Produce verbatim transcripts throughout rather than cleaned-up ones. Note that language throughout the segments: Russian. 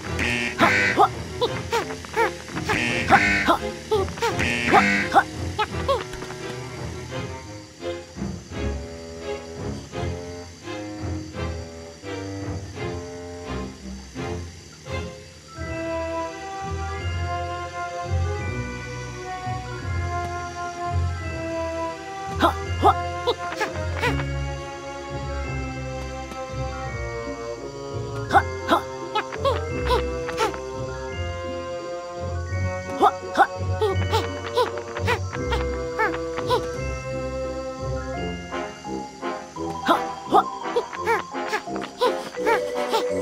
What?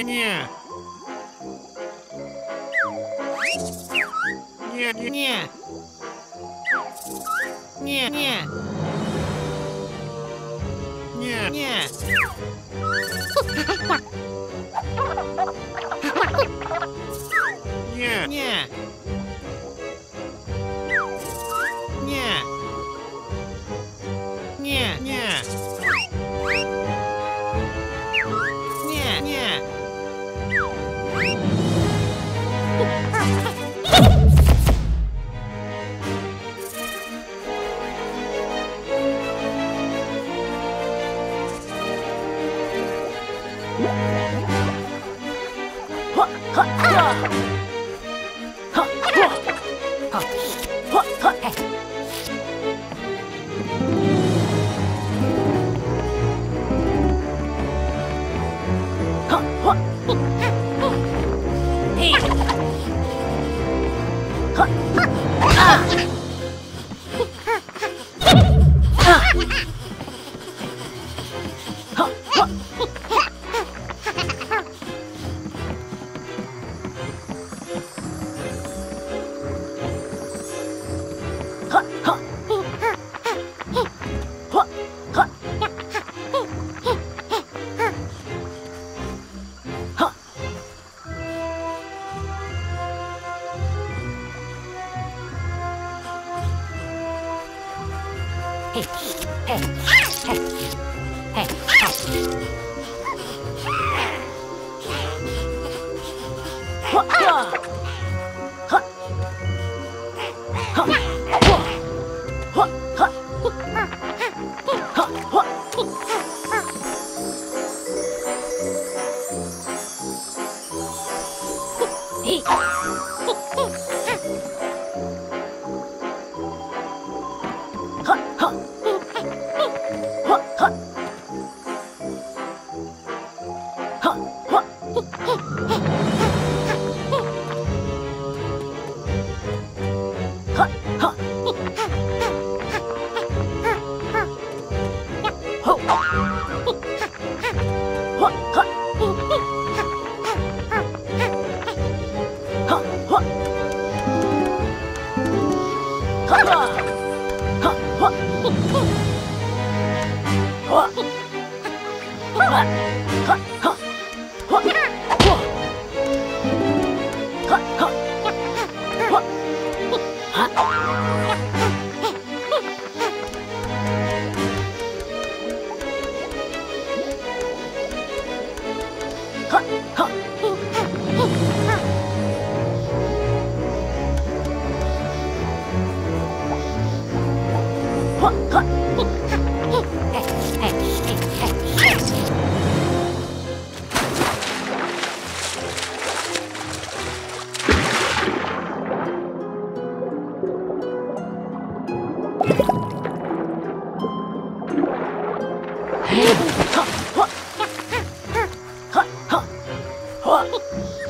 Не-не-не. Не-не-не. Не-не. Не-не. Не-не.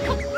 Huh?